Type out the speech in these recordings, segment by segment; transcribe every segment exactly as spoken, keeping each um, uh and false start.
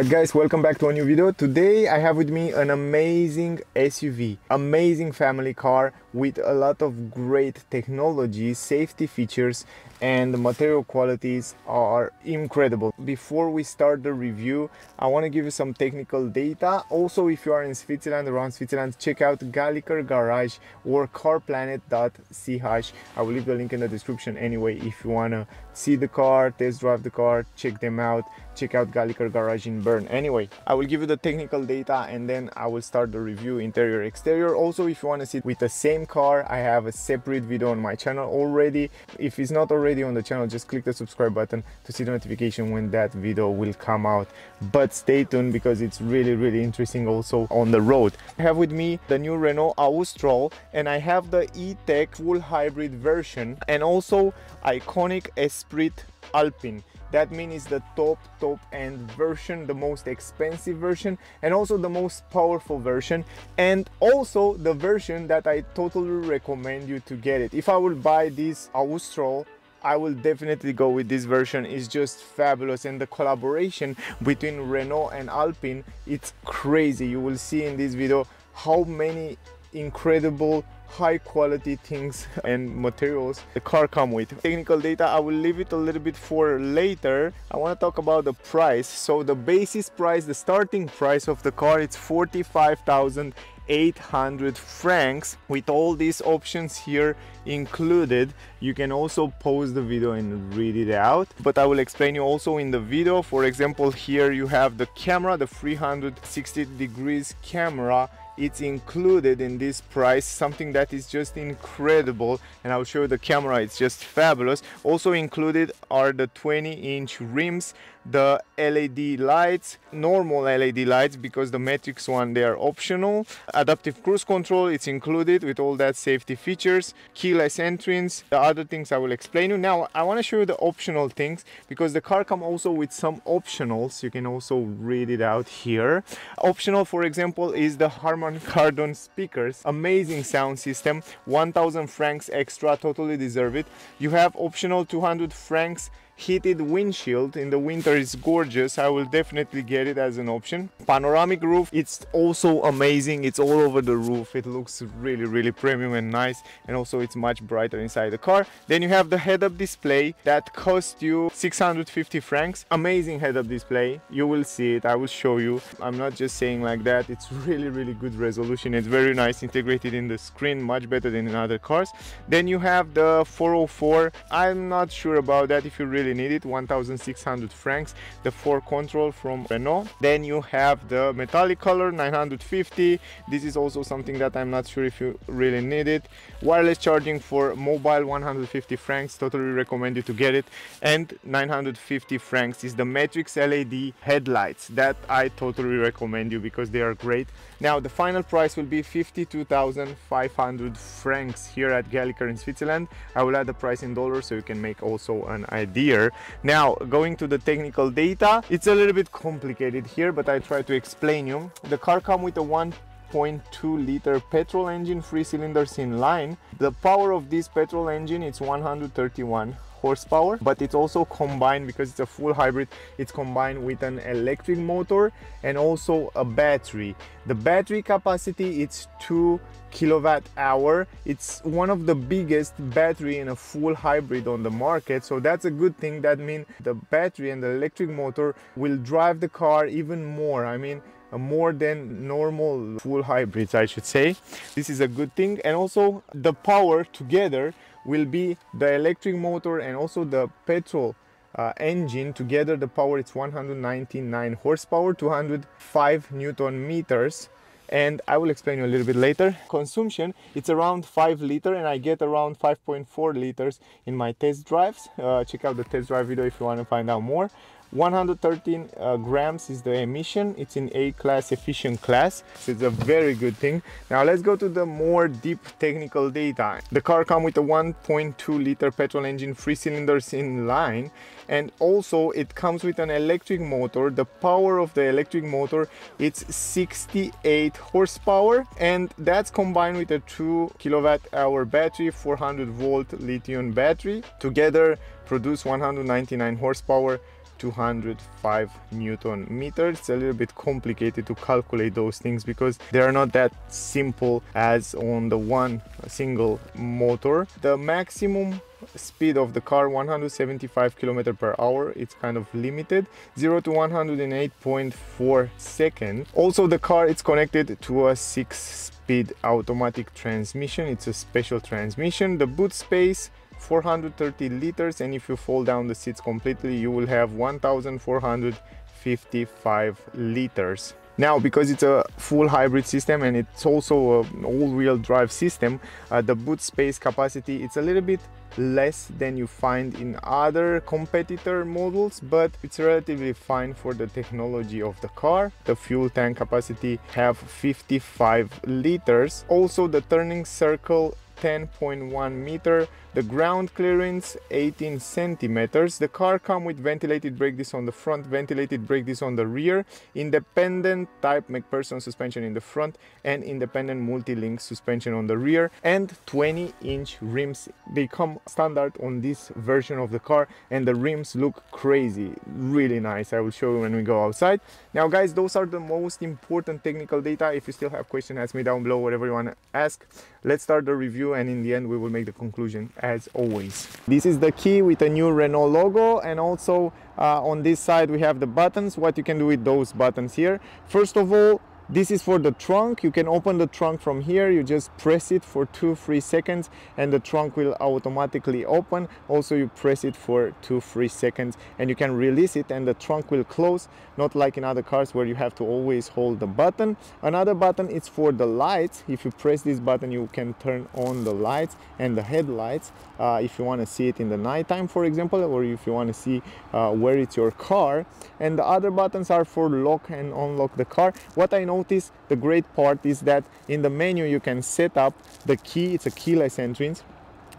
Alright guys, welcome back to a new video. Today I have with me an amazing S U V, amazing family car with a lot of great technology, safety features, and the material qualities are incredible. Before we start the review, I want to give you some technical data. Also, if you are in Switzerland, around Switzerland, check out Galliker Garage or carplanet dot c h. I will leave the link in the description anyway if you want to see the car, test drive the car, check them out. Check out Galliker Garage in Bern. Anyway, I will give you the technical data and then I will start the review, interior, exterior. Also, if you want to sit with the same car, I have a separate video on my channel already. If it's not already on the channel, just click the subscribe button to see the notification when that video will come out. But stay tuned because it's really, really interesting also on the road. I have with me the new Renault Austral and I have the E-Tech full hybrid version and also iconic Esprit Alpine. That means it's the top, top end version, the most expensive version, and also the most powerful version, and also the version that I totally recommend you to get it. If I would buy this Austral, I will definitely go with this version. It's just fabulous, and the collaboration between Renault and Alpine, it's crazy. You will see in this video how many incredible high quality things and materials the car come with. Technical data I will leave it a little bit for later. I want to talk about the price. So the basis price, the starting price of the car, it's forty-five thousand eight hundred francs. With all these options here included, you can also pause the video and read it out, but I will explain you also in the video. For example, here you have the camera, the three sixty degrees camera. It's included in this price, something that is just incredible, and I'll show you the camera. It's just fabulous. Also included are the twenty inch rims, the L E D lights, normal L E D lights, because the Matrix one, they are optional. Adaptive cruise control, it's included with all that safety features, keyless entrance, the other things I will explain you. Now I want to show you the optional things because the car comes also with some optionals. You can also read it out here. Optional, for example, is the Harman Kardon speakers, amazing sound system, one thousand francs extra, totally deserve it. You have optional two hundred francs heated windshield. In the winter it's gorgeous. I will definitely get it as an option. Panoramic roof, it's also amazing. It's all over the roof. It looks really, really premium and nice, and also it's much brighter inside the car. Then you have the head-up display that cost you six hundred fifty francs. Amazing head-up display. You will see it. I will show you. I'm not just saying like that. It's really, really good resolution. It's very nice integrated in the screen, much better than in other cars. Then you have the four oh four. I'm not sure about that. If you really need it, one thousand six hundred francs, the four control from Renault. Then you have the metallic color, nine hundred fifty. This is also something that I'm not sure if you really need it. Wireless charging for mobile, one hundred fifty francs, totally recommend you to get it. And nine hundred fifty francs is the Matrix L E D headlights that I totally recommend you because they are great. Now the final price will be fifty-two thousand five hundred francs here at Galliker in Switzerland. I will add the price in dollars so you can make also an idea. Now going to the technical data, it's a little bit complicated here, but I try to explain you. The car comes with a one point two liter petrol engine, three cylinders in line. The power of this petrol engine is one hundred thirty-one horsepower, but it's also combined, because it's a full hybrid, it's combined with an electric motor and also a battery. The battery capacity, it's two kilowatt hour. It's one of the biggest battery in a full hybrid on the market, so that's a good thing. That means the battery and the electric motor will drive the car even more. I mean, more than normal full hybrids, I should say. This is a good thing. And also the power together will be the electric motor and also the petrol uh, engine together. The power, it's one hundred ninety-nine horsepower, two hundred five newton meters, and I will explain you a little bit later. Consumption, it's around five liter, and I get around five point four liters in my test drives. Uh, check out the test drive video if you want to find out more. one hundred thirteen uh, grams is the emission. It's in A class, efficient class, so it's a very good thing. Now let's go to the more deep technical data. The car comes with a one point two liter petrol engine, three cylinders in line, and also it comes with an electric motor. The power of the electric motor, it's sixty-eight horsepower, and that's combined with a two kilowatt hour battery, four hundred volt lithium battery. Together produce one hundred ninety-nine horsepower, two hundred five newton meters. It's a little bit complicated to calculate those things because they are not that simple as on the one single motor. The maximum speed of the car, one hundred seventy-five kilometers per hour, it's kind of limited, zero to one hundred eight point four seconds. Also the car, it's connected to a six speed automatic transmission. It's a special transmission. The boot space, four hundred thirty liters, and if you fold down the seats completely, you will have one thousand four hundred fifty-five liters. Now, because it's a full hybrid system and it's also an all-wheel drive system, uh, the boot space capacity, it's a little bit less than you find in other competitor models, but it's relatively fine for the technology of the car. The fuel tank capacity have fifty-five liters. Also the turning circle, ten point one meter, the ground clearance eighteen centimeters. The car comes with ventilated brake disc on the front, ventilated brake disc on the rear, independent type McPherson suspension in the front, and independent multi-link suspension on the rear, and twenty inch rims. They come standard on this version of the car, and the rims look crazy, really nice. I will show you when we go outside. Now guys, those are the most important technical data. If you still have questions, ask me down below, whatever you want to ask. Let's start the review, and in the end we will make the conclusion as always. This is the key with a new Renault logo, and also uh, on this side we have the buttons, what you can do with those buttons here. First of all, this is for the trunk. You can open the trunk from here. You just press it for two, three seconds and the trunk will automatically open. Also, you press it for two, three seconds and you can release it and the trunk will close. Not like in other cars where you have to always hold the button. Another button is for the lights. If you press this button, you can turn on the lights and the headlights. Uh, if you want to see it in the nighttime, for example, or if you want to see uh, where it's your car. And the other buttons are for lock and unlock the car. What I know, Notice the great part is that in the menu you can set up the key. It's a keyless entrance.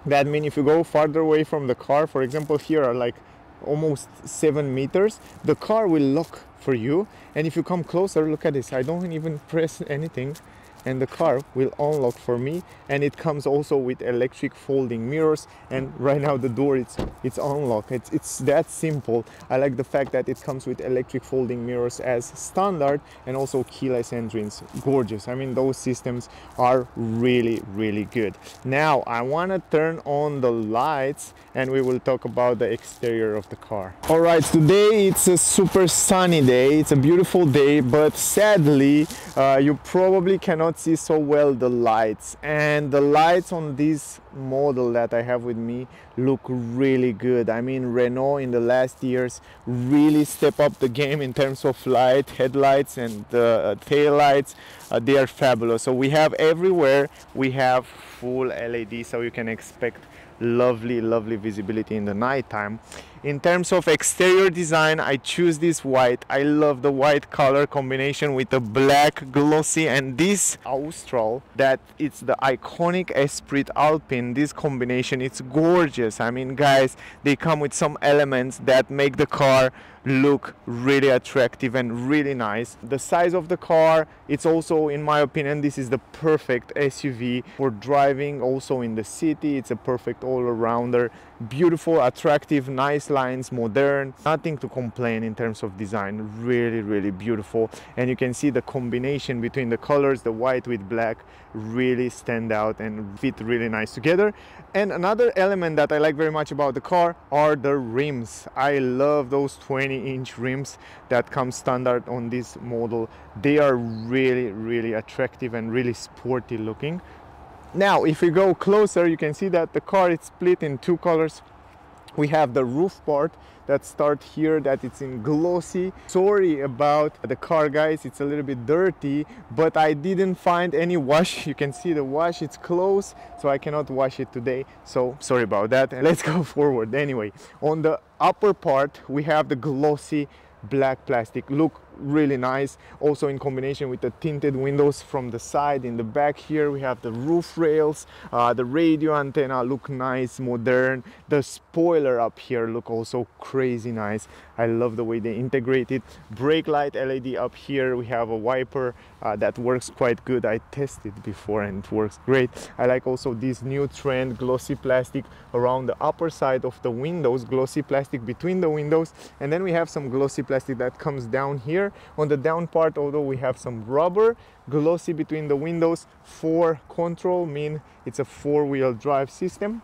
That means if you go farther away from the car, for example here are like almost seven meters, the car will lock for you, and if you come closer, look at this, I don't even press anything and the car will unlock for me. And it comes also with electric folding mirrors, and right now the door it's it's unlocked. It's, it's that simple. I like the fact that it comes with electric folding mirrors as standard, and also keyless entrance. Gorgeous. I mean, those systems are really really good. Now I want to turn on the lights and we will talk about the exterior of the car. All right, today it's a super sunny day. It's a beautiful day, but sadly uh, you probably cannot see so well the lights, and the lights on this model that I have with me look really good. I mean, Renault in the last years really step up the game in terms of light, headlights and uh, tail lights. Uh, they are fabulous. So we have everywhere, we have full L E D, so you can expect lovely lovely visibility in the night time. In terms of exterior design, I choose this white. I love the white color combination with the black glossy, and this Austral, that it's the iconic Esprit Alpine. This combination, it's gorgeous. I mean guys, they come with some elements that make the car look really attractive and really nice. The size of the car, it's also, in my opinion, this is the perfect S U V for driving also in the city. It's a perfect all-arounder. Beautiful, attractive, nice lines, modern, nothing to complain in terms of design. Really really beautiful, and you can see the combination between the colors, the white with black, really stand out and fit really nice together. And another element that I like very much about the car are the rims. I love those twenty inch rims that come standard on this model. They are really really attractive and really sporty looking. Now if we go closer, you can see that the car is split in two colors. We have the roof part that starts here, that it's in glossy. Sorry about the car guys, it's a little bit dirty, but I didn't find any wash. You can see the wash, it's close, so I cannot wash it today, so sorry about that. And let's go forward. Anyway, on the upper part we have the glossy black plastic, look really nice. Also in combination with the tinted windows from the side. In the back here we have the roof rails, uh, the radio antenna look nice, modern. The spoiler up here look also crazy nice. I love the way they integrate it. Brake light L E D up here, we have a wiper uh, that works quite good. I tested before and it works great. I like also this new trend, glossy plastic around the upper side of the windows, glossy plastic between the windows, and then we have some glossy plastic that comes down here on the down part. Although we have some rubber glossy between the windows. four control mean it's a four-wheel drive system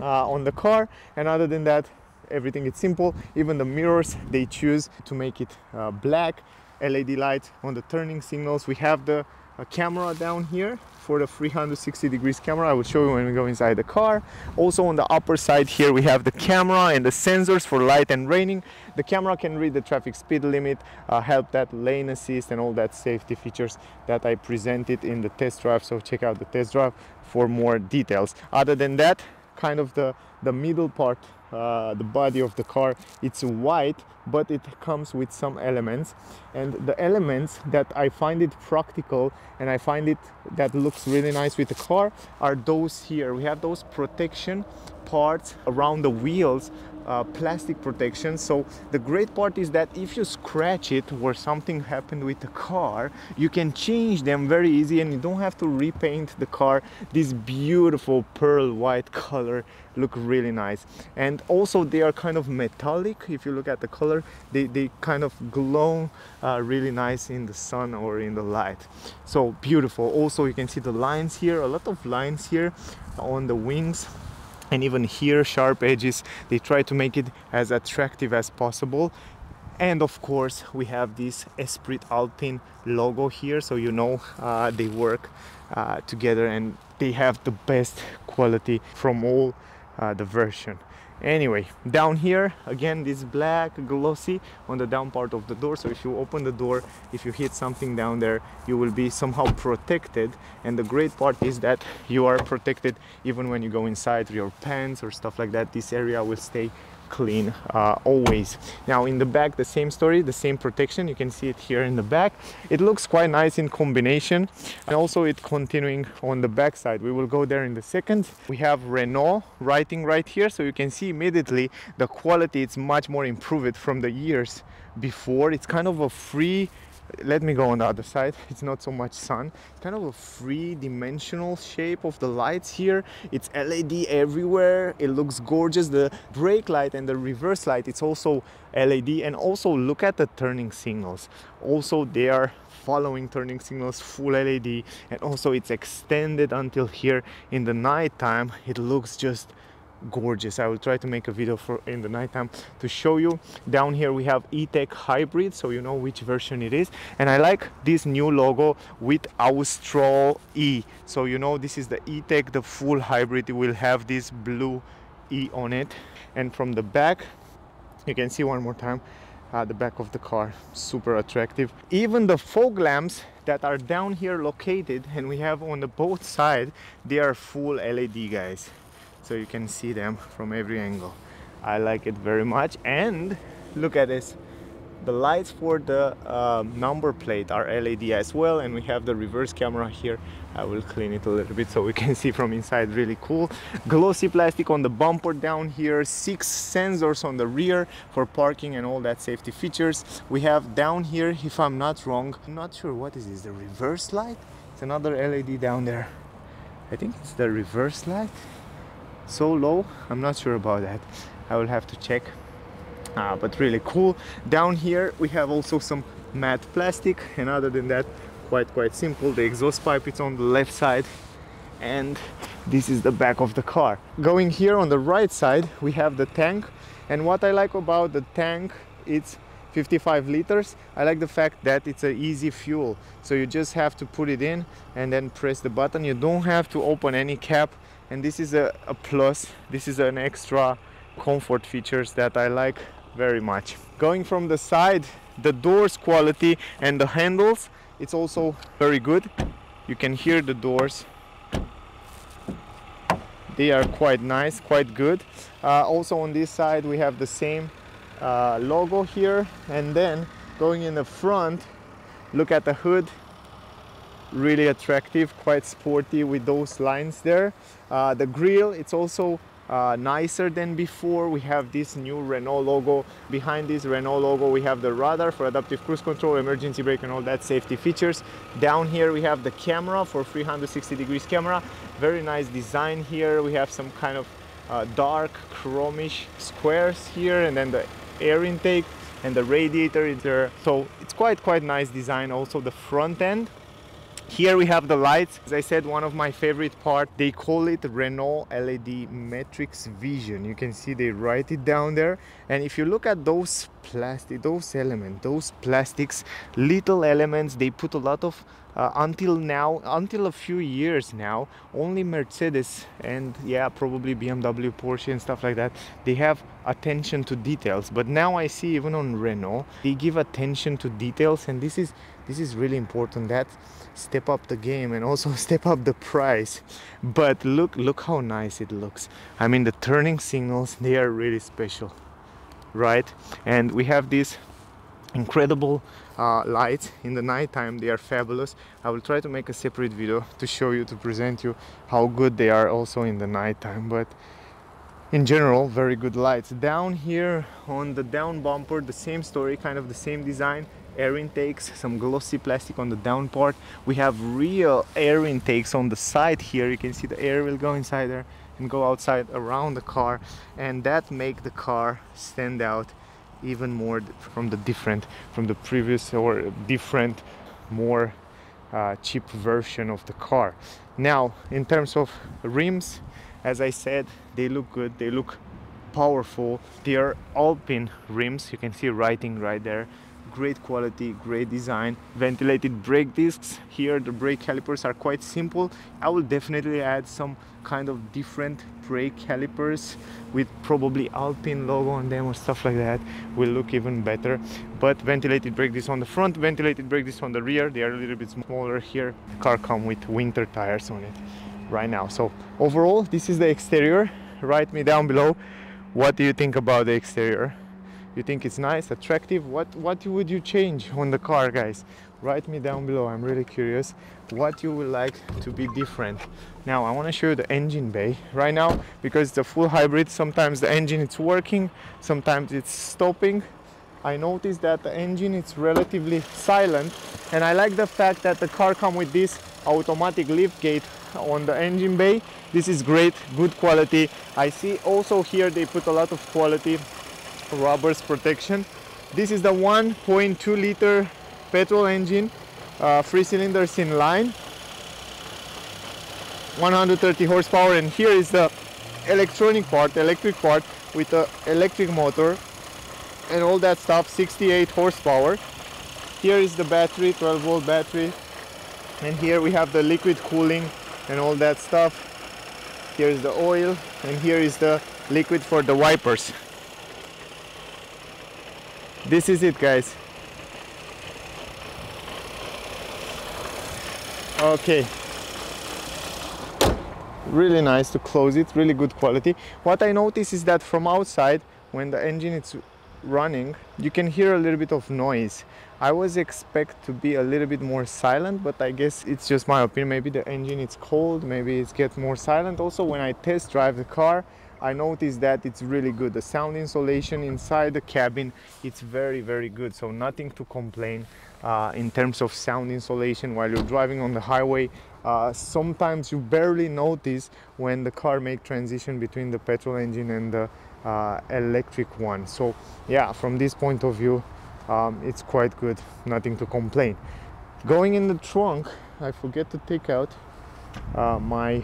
uh, on the car, and other than that everything is simple. Even the mirrors they choose to make it uh, black. L E D light on the turning signals. We have the a camera down here for the three hundred sixty degrees camera. I will show you when we go inside the car. Also on the upper side here we have the camera and the sensors for light and raining. The camera can read the traffic speed limit, uh, help that lane assist and all that safety features that I presented in the test drive, so check out the test drive for more details. Other than that, kind of the the middle part, uh, the body of the car, it's white, but it comes with some elements, and the elements that I find it practical and I find it that looks really nice with the car are those here. We have those protection parts around the wheels, uh, plastic protection. So the great part is that if you scratch it or something happened with the car, you can change them very easy and you don't have to repaint the car. This beautiful pearl white color look really nice. And also they are kind of metallic. If you look at the color, they, they kind of glow uh, really nice in the sun or in the light. So beautiful. Also you can see the lines here, a lot of lines here on the wings. And even here, sharp edges, they try to make it as attractive as possible. And of course, we have this Esprit Alpine logo here, so you know uh, they work uh, together and they have the best quality from all uh, the version. Anyway, down here again this black glossy on the down part of the door, so if you open the door, if you hit something down there, you will be somehow protected. And the great part is that you are protected even when you go inside your pants or stuff like that. This area will stay clean uh, always. Now in the back, the same story, the same protection. You can see it here in the back. It looks quite nice in combination, and also it continuing on the back side. We will go there in a second. We have Renault writing right here, so you can see immediately the quality. It's much more improved from the years before. It's kind of a free, let me go on the other side, it's not so much sun. It's kind of a free dimensional shape of the lights here. It's L E D everywhere, it looks gorgeous. The brake light and the reverse light, it's also L E D. And also look at the turning signals. Also they are following turning signals, full L E D. And also it's extended until here in the night time. It looks just gorgeous. I will try to make a video for in the nighttime to show you. Down here we have E-Tech hybrid, so you know which version it is. And I like this new logo with Austral E, so you know this is the E-Tech, the full hybrid. It will have this blue E on it. And from the back you can see one more time uh, the back of the car, super attractive. Even the fog lamps that are down here located, and we have on the both side, they are full L E D guys, so you can see them from every angle. I like it very much. And look at this, the lights for the uh, number plate are L E D as well. And we have the reverse camera here. I will clean it a little bit so we can see from inside, really cool. Glossy plastic on the bumper down here, six sensors on the rear for parking and all that safety features. We have down here, if I'm not wrong, I'm not sure what is this, the reverse light? It's another L E D down there. I think it's the reverse light. So low, I'm not sure about that, I will have to check, ah, but really cool. Down here we have also some matte plastic, and other than that quite quite simple. The exhaust pipe is on the left side, and this is the back of the car. Going here on the right side we have the tank, and what I like about the tank, it's fifty-five liters. I like the fact that it's an easy fuel, so you just have to put it in and then press the button. You don't have to open any cap. And this is a, a plus, this is an extra comfort features that I like very much. Going from the side, the doors quality and the handles, it's also very good. You can hear the doors. They are quite nice, quite good. Uh, also on this side we have the same uh, logo here, and then going in the front, look at the hood, really attractive, quite sporty with those lines there. Uh, the grille, it's also uh, nicer than before. We have this new Renault logo. Behind this Renault logo we have the radar for adaptive cruise control, emergency brake and all that safety features. Down here we have the camera for three sixty degrees camera. Very nice design here. We have some kind of uh, dark chromish squares here, and then the air intake and the radiator is there. So it's quite quite nice design. Also the front end. Here we have the lights. As I said, one of my favorite part, they call it Renault L E D Matrix Vision. You can see they write it down there. And if you look at those plastic, those elements, those plastics, little elements, they put a lot of, uh, until now, until a few years now, only Mercedes and yeah, probably B M W, Porsche and stuff like that, they have attention to details. But now I see even on Renault, they give attention to details, and this is This is really important. That step up the game and also step up the price. But look, look how nice it looks. I mean, the turning signals, they are really special, right? And we have these incredible uh, lights in the nighttime. They are fabulous. I will try to make a separate video to show you, to present you how good they are also in the nighttime. But in general, very good lights. Down here on the down bumper, the same story, kind of the same design. Air intakes, some glossy plastic on the down part. We have real air intakes on the side here. You can see the air will go inside there and go outside around the car, and that make the car stand out even more from the different from the previous or different more uh, cheap version of the car. Now in terms of rims, as I said, they look good, they look powerful. They are Alpine rims. You can see writing right there. Great quality, great design. Ventilated brake discs. Here the brake calipers are quite simple. I will definitely add some kind of different brake calipers with probably Alpine logo on them or stuff like that. Will look even better. But ventilated brake discs on the front, ventilated brake discs on the rear. They are a little bit smaller here. Car comes with winter tires on it right now. So overall, this is the exterior. Write me down below, what do you think about the exterior? You think it's nice, attractive? What what would you change on the car, guys? Write me down below. I'm really curious what you would like to be different. Now I want to show you the engine bay right now, because it's a full hybrid. Sometimes the engine is working, sometimes it's stopping. I noticed that the engine is relatively silent, and I like the fact that the car comes with this automatic lift gate on the engine bay. This is great, good quality. I see also here they put a lot of quality rubbers protection. This is the one point two liter petrol engine, uh, three cylinders in line, one hundred thirty horsepower, and here is the electronic part, electric part with the electric motor and all that stuff, sixty-eight horsepower. Here is the battery, twelve volt battery, and here we have the liquid cooling and all that stuff. Here is the oil, and here is the liquid for the wipers. This is it, guys. Okay. Really nice to close it, really good quality. What I notice is that from outside, when the engine is running, you can hear a little bit of noise. I was expect to be a little bit more silent, but I guess it's just my opinion. Maybe the engine is cold, maybe it gets more silent. Also, when I test drive the car, I noticed that it's really good. The sound insulation inside the cabin, it's very, very good. So nothing to complain uh, in terms of sound insulation while you're driving on the highway. Uh, sometimes you barely notice when the car makes transition between the petrol engine and the uh, electric one. So yeah, from this point of view, um, it's quite good. Nothing to complain. Going in the trunk, I forget to take out uh, my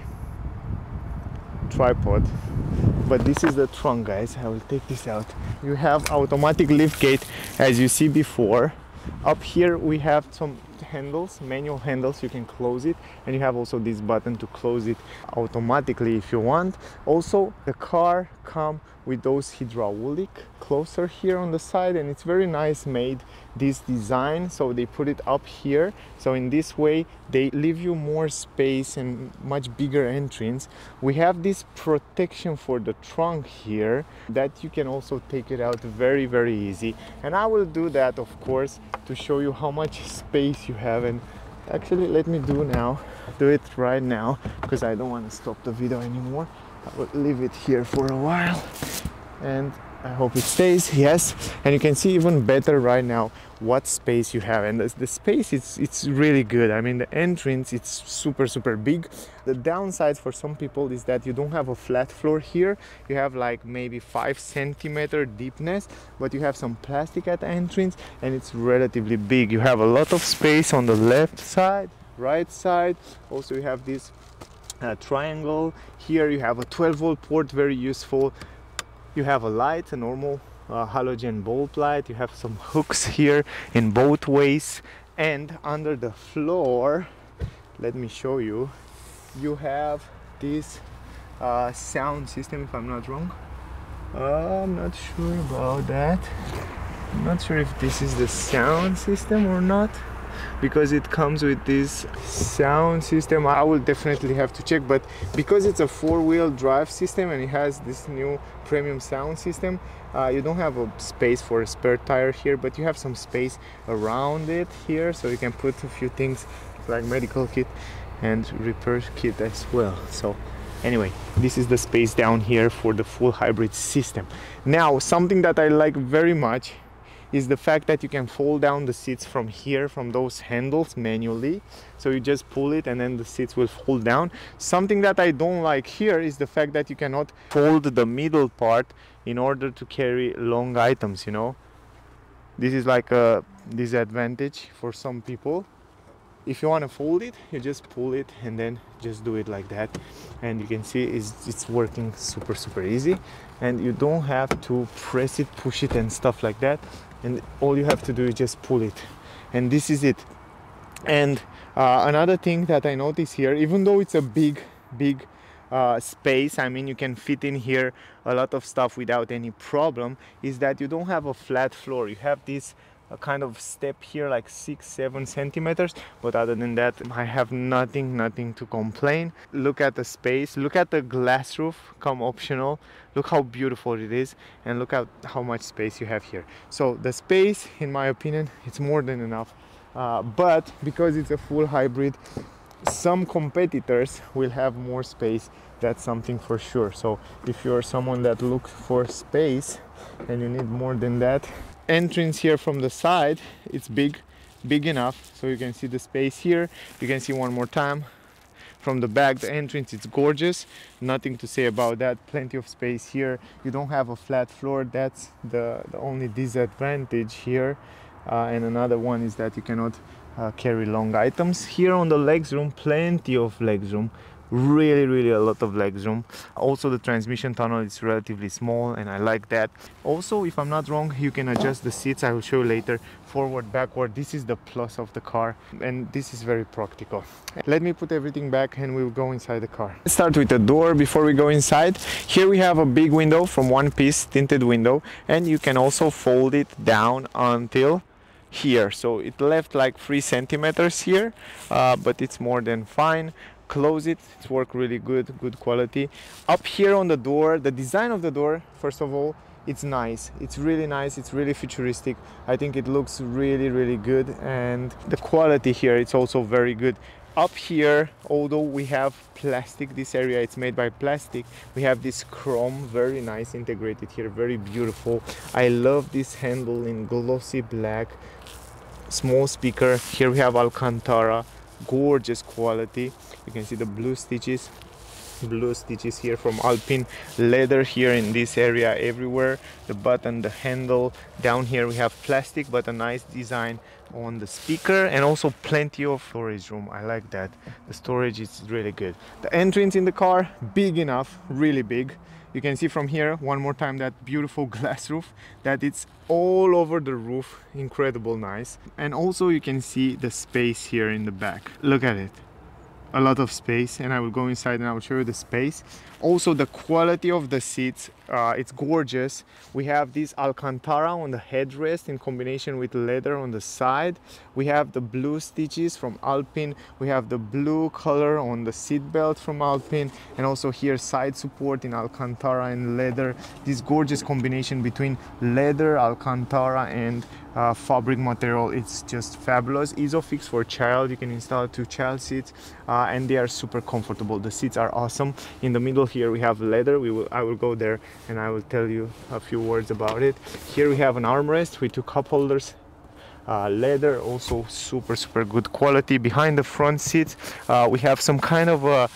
tripod, but this is the trunk, guys. I will take this out. You have automatic lift gate, as you see before. Up here we have some shift handles, manual handles, you can close it, and you have also this button to close it automatically if you want. Also, the car comes with those hydraulic closer here on the side, and it's very nice made, this design, so they put it up here, so in this way they leave you more space and much bigger entrance. We have this protection for the trunk here that you can also take it out very very easy, and I will do that of course to show you how much space you have. And actually let me do now do it right now because I don't want to stop the video anymore. I will leave it here for a while and I hope it stays. Yes, and you can see even better right now what space you have, and the, the space it's it's really good. I mean, the entrance it's super super big. The downside for some people is that you don't have a flat floor here, you have like maybe five centimeter deepness, but you have some plastic at the entrance and it's relatively big. You have a lot of space on the left side, right side. Also you have this uh, triangle here, you have a twelve volt port, very useful. You have a light, a normal uh, halogen bulb light. You have some hooks here in both ways, and under the floor, let me show you, you have this uh, sound system, if I'm not wrong. Uh, I'm not sure about that. I'm not sure if this is the sound system or not, because it comes with this sound system. I will definitely have to check, but because it's a four-wheel drive system and it has this new premium sound system, uh, you don't have a space for a spare tire here, but you have some space around it here, so you can put a few things like medical kit and repair kit as well. So anyway, this is the space down here for the full hybrid system. Now, something that I like very much is the fact that you can fold down the seats from here, from those handles, manually. So you just pull it and then the seats will fold down. Something that I don't like here is the fact that you cannot fold the middle part in order to carry long items, you know. This is like a disadvantage for some people. If you want to fold it, you just pull it and then just do it like that, and you can see it's, it's working super super easy, and you don't have to press it, push it and stuff like that, and all you have to do is just pull it, and this is it. And uh, another thing that I notice here, even though it's a big big Uh, space, I mean you can fit in here a lot of stuff without any problem, is that you don't have a flat floor. You have this uh, kind of step here, like six seven centimeters, but other than that I have nothing nothing to complain. Look at the space, look at the glass roof, come optional, look how beautiful it is, and look at how much space you have here. So the space, in my opinion, it's more than enough, uh, but because it's a full hybrid, some competitors will have more space, that's something for sure. So if you're someone that looks for space and you need more than that, entrance here from the side, it's big big enough, so you can see the space here. You can see one more time from the back the entrance, it's gorgeous, nothing to say about that, plenty of space here. You don't have a flat floor, that's the, the only disadvantage here, uh, and another one is that you cannot Uh, carry long items. Here on the legroom, plenty of legroom, really really a lot of legroom. Also the transmission tunnel is relatively small and I like that. Also, if I'm not wrong, you can adjust the seats, I will show you later, forward, backward. This is the plus of the car and this is very practical. Let me put everything back and we'll go inside the car. Let's start with the door before we go inside. Here we have a big window, from one piece tinted window, and you can also fold it down until here, so it left like three centimeters here, uh, but it's more than fine. Close it, it's work really good, good quality. Up here on the door, the design of the door, first of all, it's nice, it's really nice, it's really futuristic. I think it looks really really good, and the quality here it's also very good. Up here, although we have plastic, this area it's made by plastic, we have this chrome, very nice integrated here, very beautiful. I love this handle in glossy black. Small speaker, here we have Alcantara, gorgeous quality. You can see the blue stitches. blue stitches here from Alpine, leather here in this area everywhere, the button, the handle. Down here we have plastic, but a nice design on the speaker, and also plenty of storage room. I like that. The storage is really good. The entrance in the car, big enough, really big. You can see from here one more time that beautiful glass roof, that it's all over the roof, incredible nice. And also you can see the space here in the back. Look at it, a lot of space, and I will go inside and I will show you the space. Also the quality of the seats, uh, it's gorgeous. We have this Alcantara on the headrest in combination with leather on the side. We have the blue stitches from Alpine. We have the blue color on the seat belt from Alpine, and also here side support in Alcantara and leather. This gorgeous combination between leather, Alcantara and uh, fabric material, it's just fabulous. Isofix for child, you can install two child seats, uh, and they are super comfortable. The seats are awesome. In the middle here we have leather. We will I will go there and I will tell you a few words about it. Here we have an armrest with two cup holders, uh, leather, also super super good quality. Behind the front seats uh, we have some kind of a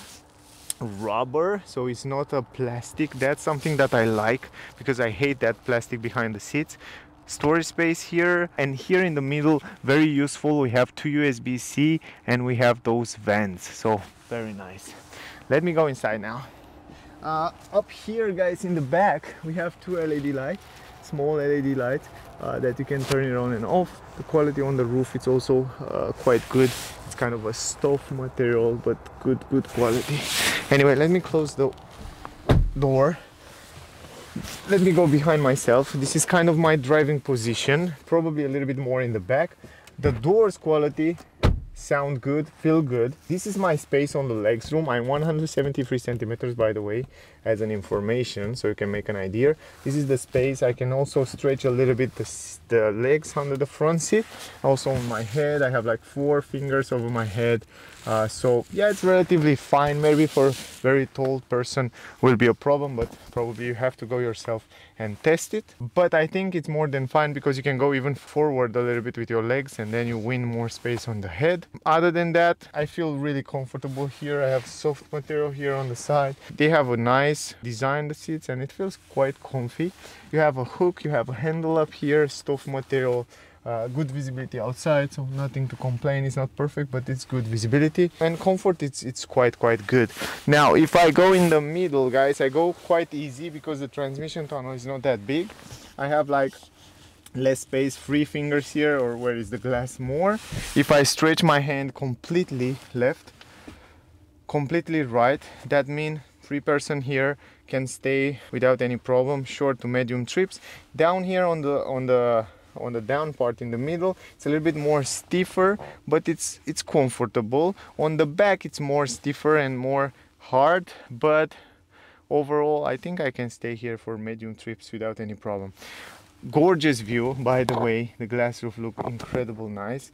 rubber, so it's not a plastic. That's something that I like, because I hate that plastic behind the seats. Storage space here, and here in the middle, very useful, we have two U S B C and we have those vents, so very nice. Let me go inside now. Uh, up here guys in the back we have two L E D lights, small L E D lights uh, that you can turn it on and off. The quality on the roof is also uh, quite good. It's kind of a stuff material, but good good quality. Anyway, let me close the door. Let me go behind myself. This is kind of my driving position, probably a little bit more in the back. The doors quality, sound good, feel good. This is my space on the legs room. I'm one hundred seventy-three centimeters, by the way, as an information, so you can make an idea. This is the space. I can also stretch a little bit the, the legs under the front seat. Also on my head, I have like four fingers over my head. Uh, so yeah, it's relatively fine. Maybe for a very tall person will be a problem, but probably you have to go yourself and test it. But I think it's more than fine, because you can go even forward a little bit with your legs and then you win more space on the head. Other than that, I feel really comfortable here. I have soft material here on the side. They have a nice design, the seats, and it feels quite comfy. You have a hook, you have a handle up here, soft material. Uh, good visibility outside, so nothing to complain. It's not perfect, but it's good visibility and comfort. It's it's quite quite good. Now, if I go in the middle, guys, I go quite easy because the transmission tunnel is not that big. I have like less space, three fingers here, or where is the glass more. If I stretch my hand completely left, completely right, that means three person here can stay without any problem, short to medium trips. Down here on the on the on the down part in the middle, it's a little bit more stiffer, but it's it's comfortable. On the back it's more stiffer and more hard, but overall I think I can stay here for medium trips without any problem. Gorgeous view, by the way. The glass roof look incredible nice.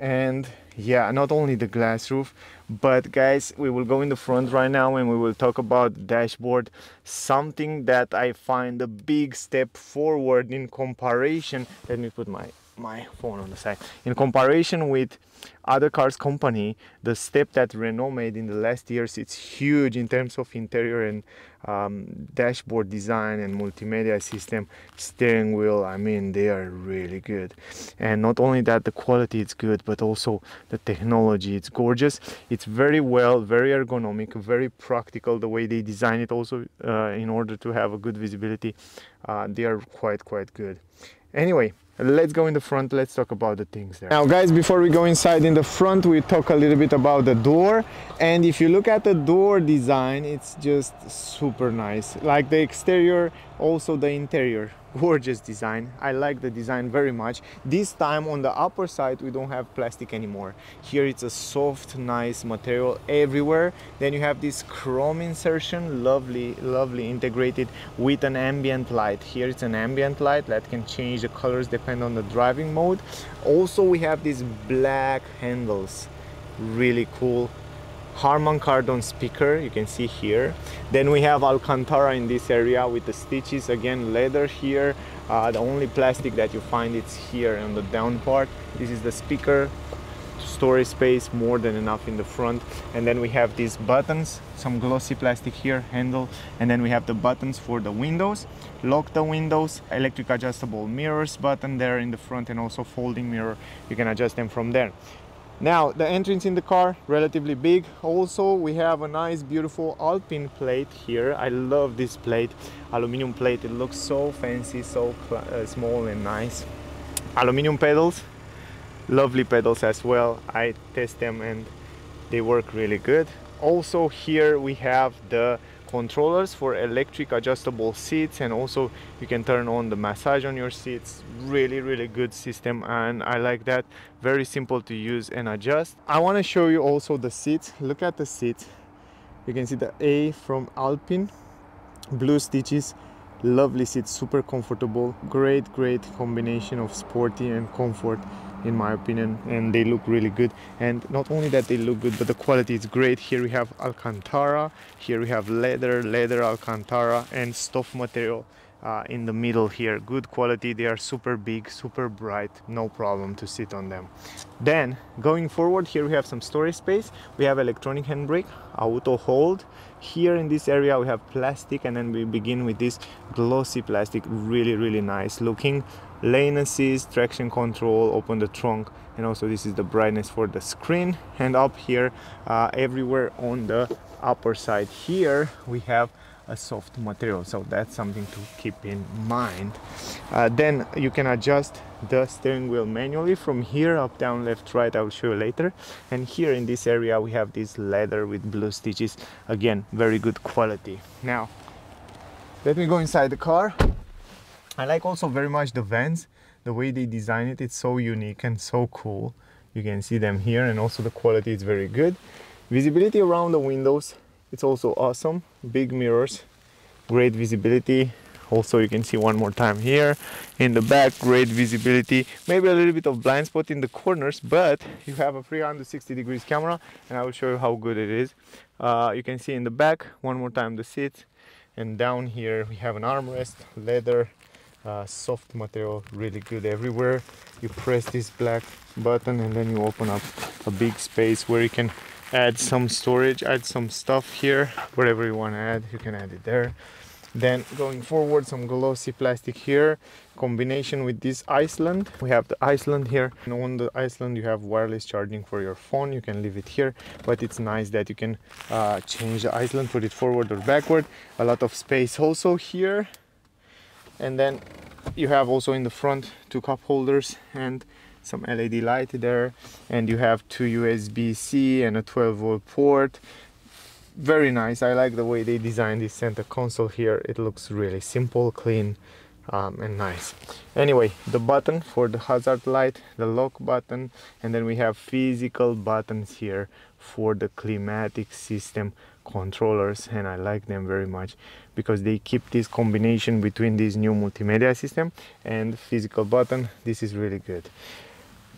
And yeah, not only the glass roof, but guys, we will go in the front right now and we will talk about dashboard, something that I find a big step forward in comparison. Let me put my my phone on the side. In comparison with other cars company, the step that Renault made in the last years, it's huge in terms of interior and um, dashboard design and multimedia system, steering wheel. I mean, they are really good. And not only that, the quality is good, but also the technology. It's gorgeous. It's very well, very ergonomic, very practical the way they design it also, uh, in order to have a good visibility. Uh, they are quite, quite good. Anyway, let's go in the front. Let's talk about the things there. Now guys, before we go inside in the front, we talk a little bit about the door. And if you look at the door design, it's just super nice. Like the exterior, also the interior. Gorgeous design. I like the design very much. This time on the upper side we don't have plastic anymore. Here it's a soft nice material everywhere. Then you have this chrome insertion, lovely lovely integrated with an ambient light. Here it's an ambient light that can change the colors depending on the driving mode. Also we have these black handles, really cool. Harman Kardon speaker, you can see here. Then we have Alcantara in this area with the stitches, again leather here. Uh, the only plastic that you find it's here on the down part. This is the speaker, storage space, more than enough in the front. And then we have these buttons, some glossy plastic here, handle, and then we have the buttons for the windows, lock the windows, electric adjustable mirrors button there in the front, and also folding mirror, you can adjust them from there. Now, the entrance in the car, relatively big. Also, we have a nice, beautiful Alpine plate here. I love this plate, aluminum plate. It looks so fancy, so uh, small and nice. Aluminum pedals, lovely pedals as well. I test them and they work really good. Also, here we have the controllers for electric adjustable seats, and also you can turn on the massage on your seats. Really, really good system, and I like that. Very simple to use and adjust. I want to show you also the seats. Look at the seats. You can see the A from Alpine, blue stitches, lovely seats, super comfortable. Great, great combination of sporty and comfort, in my opinion, and they look really good. And not only that they look good, but the quality is great. Here we have Alcantara, here we have leather, leather Alcantara, and stuff material uh, in the middle here. Good quality, they are super big, super bright, no problem to sit on them. Then, going forward, here we have some storage space. We have electronic handbrake, auto hold. Here in this area we have plastic, and then we begin with this glossy plastic, really, really nice looking. Lane assist, traction control, open the trunk, and also this is the brightness for the screen. And up here, uh, everywhere on the upper side here, we have a soft material, so that's something to keep in mind. Uh, then you can adjust the steering wheel manually from here, up, down, left, right. I'll show you later. And here in this area we have this leather with blue stitches, again very good quality. Now let me go inside the car. I like also very much the vents, the way they design it, it's so unique and so cool. You can see them here, and also the quality is very good. Visibility around the windows, it's also awesome. Big mirrors, great visibility. Also, you can see one more time here in the back, great visibility. Maybe a little bit of blind spot in the corners, but you have a three hundred sixty degrees camera, and I will show you how good it is. Uh, you can see in the back, one more time, the seats, and down here we have an armrest, leather, Uh, soft material, really good everywhere. You press this black button and then you open up a big space where you can add some storage, add some stuff here, whatever you want to add, you can add it there. Then going forward, some glossy plastic here, combination with this Iceland. We have the Iceland here, and on the Iceland you have wireless charging for your phone. You can leave it here, but it's nice that you can uh, change the Iceland, put it forward or backward. A lot of space also here. And then you have also in the front two cup holders and some L E D light there, and you have two U S B C and a twelve volt port. Very nice. I like the way they designed this center console here. It looks really simple, clean, um, and nice. Anyway, the button for the hazard light, the lock button, and then we have physical buttons here for the climatic system controllers, and I like them very much because they keep this combination between this new multimedia system and physical button. This is really good.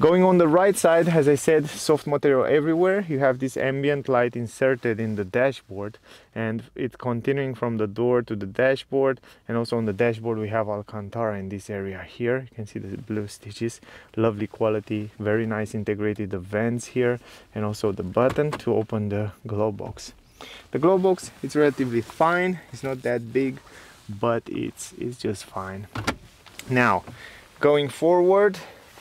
Going on the right side, as I said, soft material everywhere. You have this ambient light inserted in the dashboard, and it's continuing from the door to the dashboard, and also on the dashboard we have Alcantara in this area here. You can see the blue stitches, lovely quality, very nice integrated the vents here, and also the button to open the glow box. The glow box, it's relatively fine, it's not that big, but it's it's just fine. Now going forward,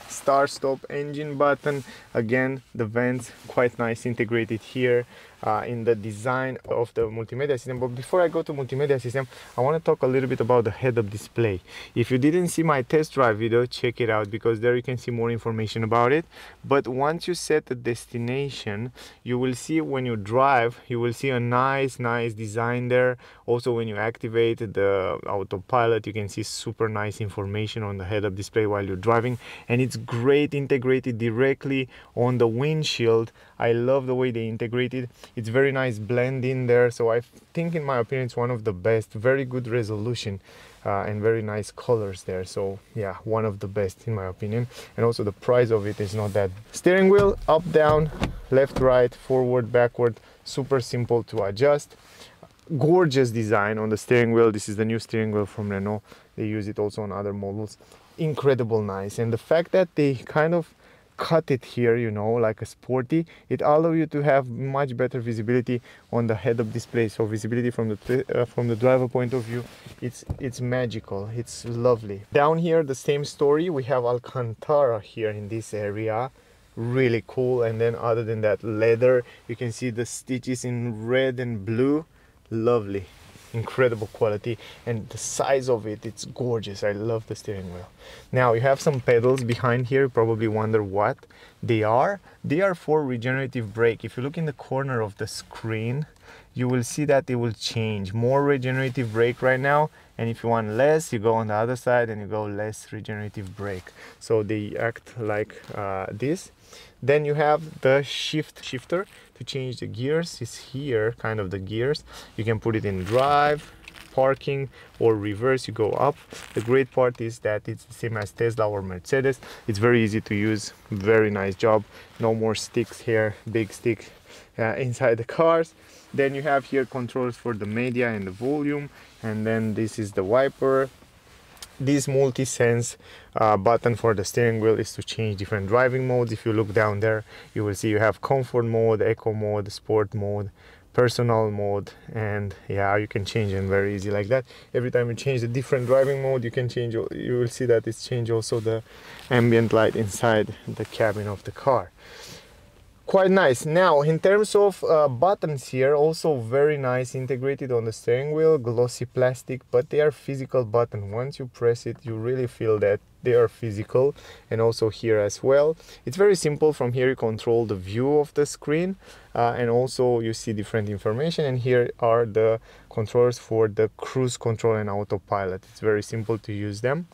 start stop engine button, again the vents quite nice integrated here uh, in the design of the multimedia system. But before I go to multimedia system, I want to talk a little bit about the head-up display. If you didn't see my test drive video, check it out, because there you can see more information about it. But once you set the destination, you will see when you drive, you will see a nice nice design there. Also when you activate the autopilot, you can see super nice information on the head-up display while you're driving, and it's great integrated directly on the windshield. I love the way they integrated. It's very nice blend in there, so I think, in my opinion, it's one of the best. Very good resolution uh, and very nice colors there, so yeah, one of the best in my opinion. And also the price of it is not that. Steering wheel, up, down, left, right, forward, backward, super simple to adjust. Gorgeous design on the steering wheel. This is the new steering wheel from Renault. They use it also on other models. Incredible nice. And the fact that they kind of cut it here, you know, like a sporty, it allows you to have much better visibility on the head-up display. So visibility from the uh, from the driver point of view, it's it's magical, it's lovely. Down here, the same story. We have Alcantara here in this area, really cool. And then other than that, leather. You can see the stitches in red and blue, lovely. Incredible quality, and the size of it, it's gorgeous. I love the steering wheel. Now you have some pedals behind here. You probably wonder what they are. They are for regenerative brake. If you look in the corner of the screen, you will see that it will change. More regenerative brake right now, and if you want less, you go on the other side and you go less regenerative brake. So they act like uh, this. Then you have the shift shifter to change the gears. It's here, kind of the gears. You can put it in drive, parking, or reverse. You go up. The great part is that it's the same as Tesla or Mercedes. It's very easy to use. Very nice job. No more sticks here, big stick uh, inside the cars. Then you have here controls for the media and the volume. And then this is the wiper. This multi-sense uh, button for the steering wheel is to change different driving modes. If you look down there, you will see you have comfort mode, eco mode, sport mode, personal mode, and yeah, you can change them very easy like that. Every time you change the different driving mode, you can change, you will see that it's changed also the ambient light inside the cabin of the car. Quite nice. Now, in terms of uh, buttons here, also very nice, integrated on the steering wheel, glossy plastic, but they are physical buttons. Once you press it, you really feel that they are physical, and also here as well. It's very simple. From here, you control the view of the screen, uh, and also you see different information, and here are the controls for the cruise control and autopilot. It's very simple to use them.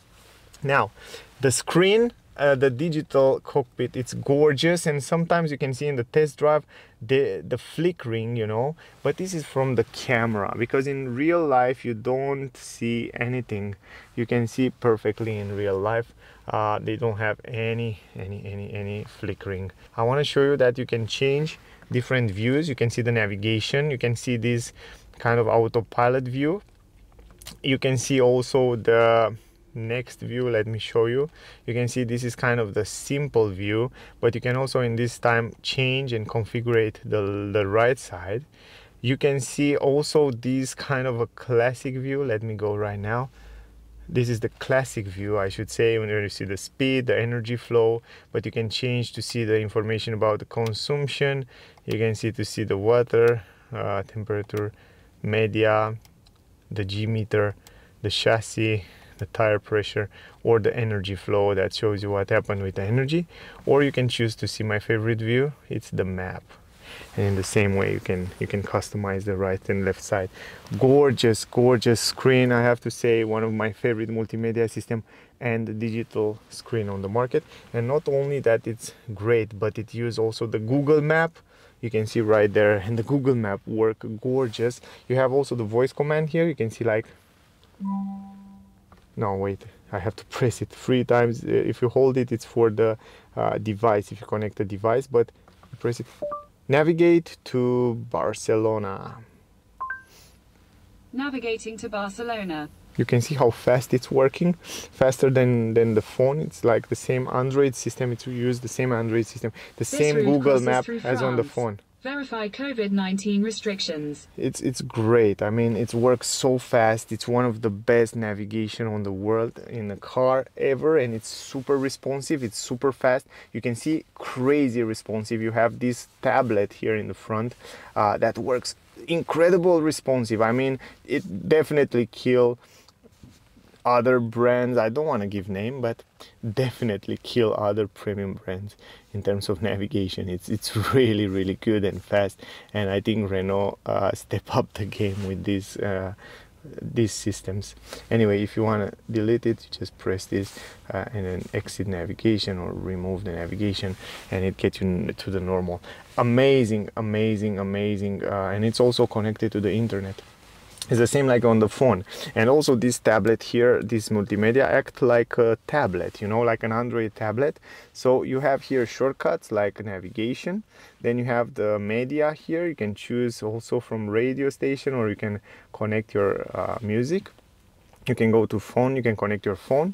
Now, the screen, Uh, the digital cockpit, it's gorgeous, and sometimes you can see in the test drive the the flickering, you know, but this is from the camera, because in real life you don't see anything. You can see perfectly in real life. Uh, they don't have any any any any flickering. I want to show you that you can change different views. You can see the navigation, you can see this kind of autopilot view, you can see also the next view. Let me show you. You can see this is kind of the simple view, but you can also in this time change and configure the, the right side. You can see also this kind of a classic view. Let me go right now. This is the classic view, I should say, when you see the speed, the energy flow, but you can change to see the information about the consumption. You can see to see the water, uh, temperature, media, the G meter, the chassis, the tire pressure, or the energy flow that shows you what happened with the energy. Or you can choose to see my favorite view, it's the map. And in the same way, you can you can customize the right and left side. Gorgeous, gorgeous screen. I have to say, one of my favorite multimedia system and the digital screen on the market. And not only that, it's great, but it uses also the Google Map. You can see right there, and the Google Map work gorgeous. You have also the voice command here. You can see like, no, wait, I have to press it three times. If you hold it, it's for the uh, device, if you connect the device, but you press it. Navigate to Barcelona. Navigating to Barcelona. You can see how fast it's working, faster than, than the phone. It's like the same Android system. It's used the same Android system, the same Google Map as on the phone. Verify COVID nineteen restrictions. It's it's great. I mean, it works so fast. It's one of the best navigation on the world in a car ever, and it's super responsive. It's super fast. You can see crazy responsive. You have this tablet here in the front uh, that works incredible responsive. I mean, it definitely kill other brands. I don't want to give name, but definitely kill other premium brands in terms of navigation. It's it's really, really good and fast, and I think Renault uh, step up the game with these uh, these systems. Anyway, if you want to delete it, you just press this uh, and then exit navigation or remove the navigation, and it gets you to the normal. Amazing, amazing, amazing. Uh, and it's also connected to the internet. It's the same like on the phone. And also this tablet here, this multimedia act like a tablet, you know, like an Android tablet. So you have here shortcuts like navigation. Then you have the media here. You can choose also from radio station, or you can connect your uh, music. You can go to phone, you can connect your phone.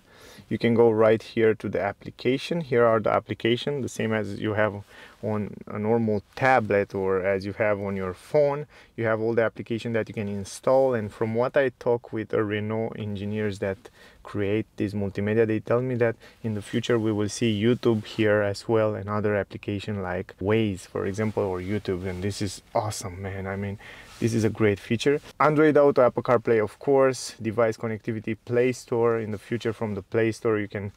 you can go right here to the application. Here are the application, the same as you have on a normal tablet or as you have on your phone. You have all the application that you can install, and from what I talk with the Renault engineers that create this multimedia, they tell me that in the future we will see YouTube here as well, and other application like Waze, for example, or YouTube, and this is awesome, man. I mean, this is a great feature. Android Auto, Apple CarPlay, of course, device connectivity, Play Store. In the future, from the Play Store, you can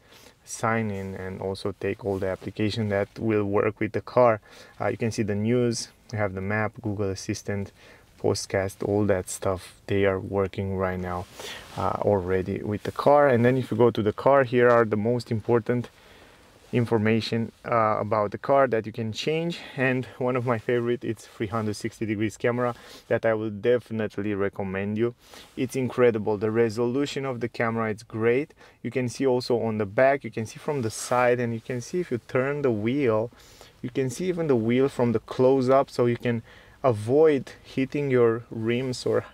sign in and also take all the application that will work with the car. Uh, you can see the news, you have the map, Google Assistant, podcast, all that stuff. They are working right now uh, already with the car. And then if you go to the car, here are the most important information uh, about the car that you can change, and one of my favorite, it's three hundred sixty degrees camera that I will definitely recommend you. It's incredible, the resolution of the camera, it's great. You can see also on the back, you can see from the side, and you can see if you turn the wheel, you can see even the wheel from the close-up, so you can avoid hitting your rims or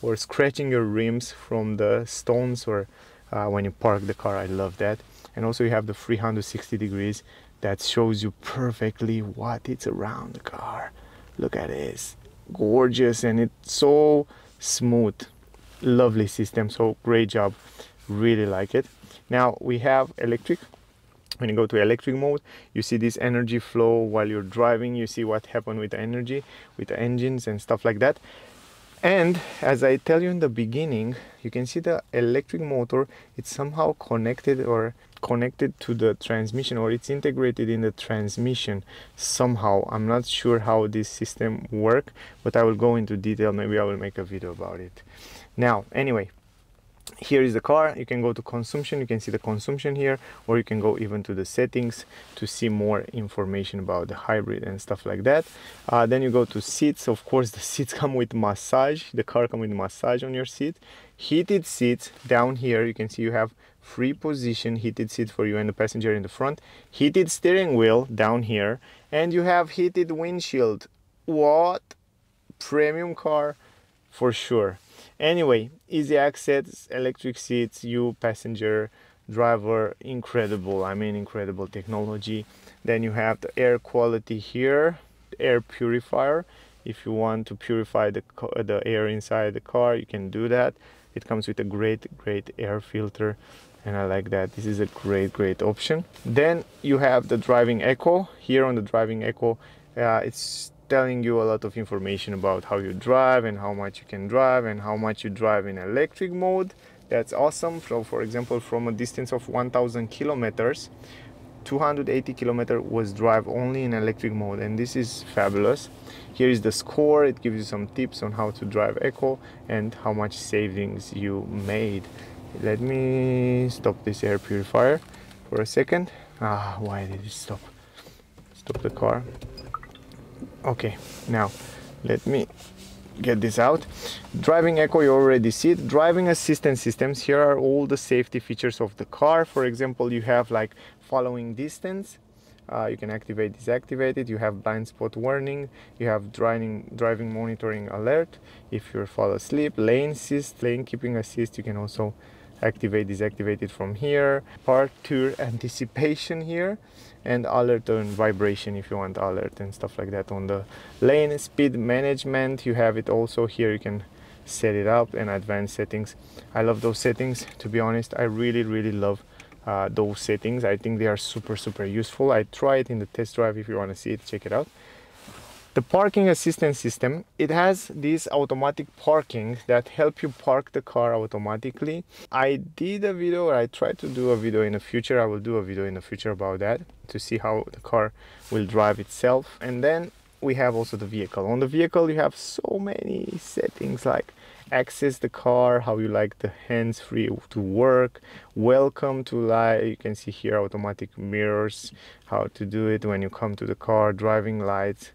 or scratching your rims from the stones or uh, when you park the car. I love that. And also you have the three hundred sixty degrees that shows you perfectly what it's around the car. Look at this, gorgeous, and it's so smooth, lovely system, so great job, really like it. Now we have electric. When you go to electric mode, you see this energy flow while you're driving, you see what happened with the energy, with the engines and stuff like that. And as I tell you in the beginning, you can see the electric motor, it's somehow connected or connected to the transmission, or it's integrated in the transmission somehow. I'm not sure how this system works, but I will go into detail. Maybe I will make a video about it. Now, anyway, here is the car. You can go to consumption, you can see the consumption here, or you can go even to the settings to see more information about the hybrid and stuff like that. Uh, then you go to seats. Of course, the seats come with massage, the car come with massage on your seat, heated seats. Down here you can see you have free position, heated seat for you and the passenger in the front, heated steering wheel down here, and you have heated windshield. What premium car for sure. Anyway, easy access, electric seats, you passenger, driver, incredible. I mean, incredible technology. Then you have the air quality here, air purifier. If you want to purify the, the air inside the car, you can do that. It comes with a great, great air filter, and I like that. This is a great, great option. Then you have the driving echo. Here on the driving echo, uh, it's telling you a lot of information about how you drive and how much you can drive and how much you drive in electric mode. That's awesome. So for example, from a distance of one thousand kilometers, two hundred eighty kilometers was drive only in electric mode, and this is fabulous. Here is the score. It gives you some tips on how to drive eco and how much savings you made. Let me stop this air purifier for a second. Ah, why did it stop? Stop the car. Okay, now let me get this out. Driving echo, you already see it. Driving assistance systems, here are all the safety features of the car. For example, you have like following distance, uh, you can activate, disactivate it. You have blind spot warning, you have driving driving monitoring alert if you fall asleep, lane assist, lane keeping assist, you can also activate, disactivate it from here, parkour anticipation here, and alert and vibration if you want alert and stuff like that on the lane. Speed management, you have it also here, you can set it up, and advanced settings. I love those settings, to be honest. I really, really love uh, those settings. I think they are super, super useful. I try it in the test drive. If you want to see it, check it out. The parking assistance system, it has this automatic parking that help you park the car automatically. I did a video, or I tried to do a video in the future. I will do a video in the future about that to see how the car will drive itself. And then we have also the vehicle. On the vehicle, you have so many settings like access the car, how you like the hands-free to work, welcome to light. You can see here automatic mirrors, how to do it when you come to the car, driving lights,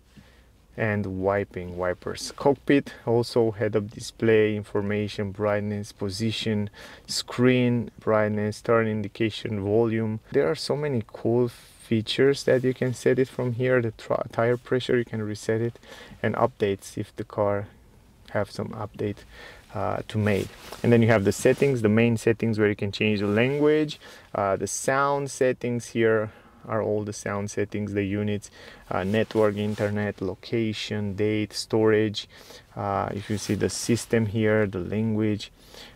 and wiping wipers. Cockpit, also head-up display, information, brightness, position, screen brightness, turn indication, volume. There are so many cool features that you can set it from here. The tire pressure, you can reset it, and updates if the car have some update uh, to make. And then you have the settings, the main settings where you can change the language, uh, the sound settings. Here are all the sound settings, the units, uh, network, internet, location, date, storage. Uh, if you see the system here, the language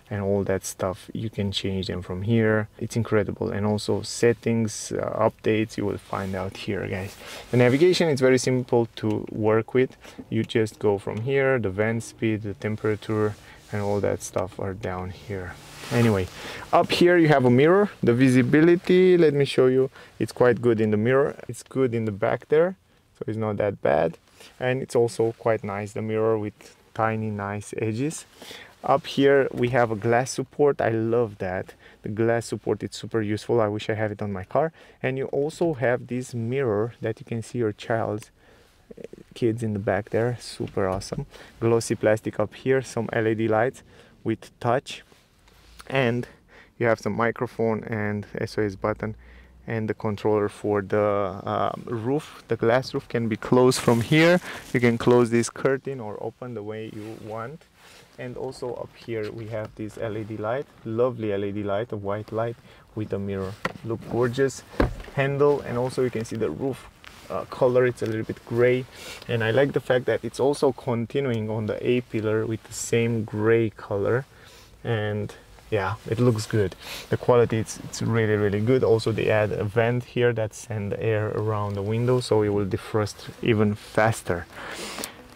and all that stuff, you can change them from here. It's incredible. And also settings, uh, updates, you will find out here, guys. The navigation is very simple to work with. You just go from here, the vent speed, the temperature and all that stuff are down here. Anyway, up here you have a mirror, the visibility, let me show you, it's quite good in the mirror, it's good in the back there, so it's not that bad, and it's also quite nice, the mirror with tiny nice edges. Up here we have a glass support, I love that, the glass support, it's super useful, I wish I had it on my car. And you also have this mirror that you can see your child's kids in the back there, super awesome. Glossy plastic up here, some L E D lights with touch, and you have some microphone and S O S button and the controller for the uh, roof. The glass roof can be closed from here, you can close this curtain or open the way you want. And also up here we have this L E D light, lovely L E D light, a white light with a mirror, look gorgeous. Handle, and also you can see the roof Uh, color, it's a little bit gray, and I like the fact that it's also continuing on the A pillar with the same gray color, and yeah, it looks good. The quality, it's, it's really really good. Also they add a vent here that sends the air around the window, so it will defrost even faster.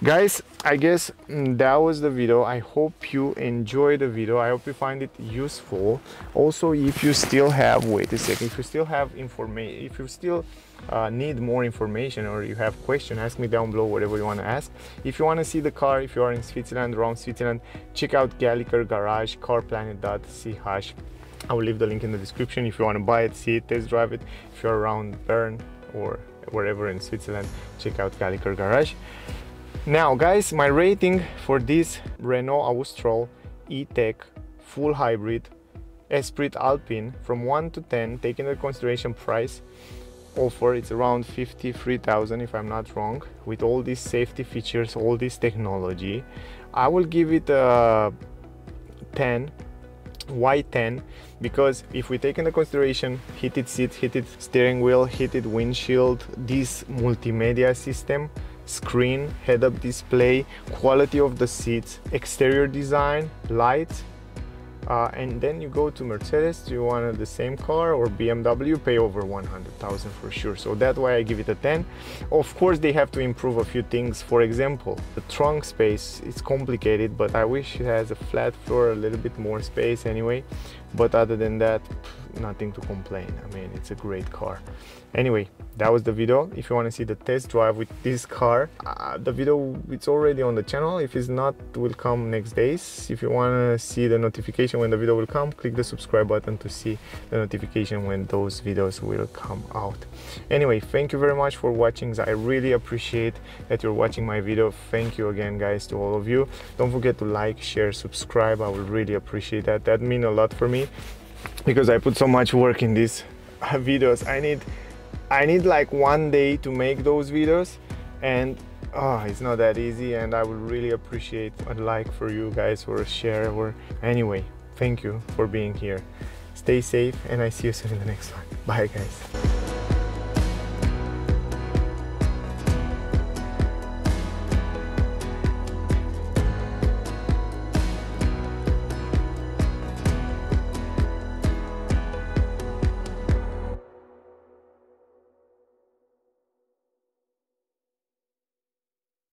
Guys, I guess that was the video. I hope you enjoyed the video, I hope you find it useful. Also, if you still have, wait a second, if you still have information, if you still uh, need more information or you have question, ask me down below whatever you want to ask. If you want to see the car, if you are in Switzerland, around Switzerland, check out Galliker Garage, carplanet dot c h. I will leave the link in the description if you want to buy it, see it, test drive it. If you're around Bern or wherever in Switzerland, check out Galliker Garage. Now guys, my rating for this Renault Austral E-Tech full hybrid Esprit Alpine from one to ten, taking into consideration price offer, it's around fifty-three thousand if I'm not wrong, with all these safety features, all this technology. I will give it a ten. Why ten? Because if we take into consideration heated seats, heated steering wheel, heated windshield, this multimedia system, screen, head-up display, quality of the seats, exterior design, lights, uh, and then you go to Mercedes, do you want the same car, or B M W, pay over one hundred thousand for sure. So that's why I give it a ten. Of course they have to improve a few things, for example the trunk space, it's complicated, but I wish it has a flat floor, a little bit more space anyway, but other than that, nothing to complain. I mean, it's a great car. Anyway, that was the video. If you want to see the test drive with this car, uh, the video, it's already on the channel. If it's not, it will come next days. If you want to see the notification when the video will come, click the subscribe button to see the notification when those videos will come out. Anyway, thank you very much for watching. I really appreciate that you're watching my video. Thank you again, guys, to all of you. Don't forget to like, share, subscribe. I would really appreciate that. That means a lot for me, because I put so much work in these videos. I need I need like one day to make those videos, and oh, it's not that easy, and I would really appreciate a like for you guys, or a share, or anyway, thank you for being here. Stay safe, and I see you soon in the next one. Bye guys.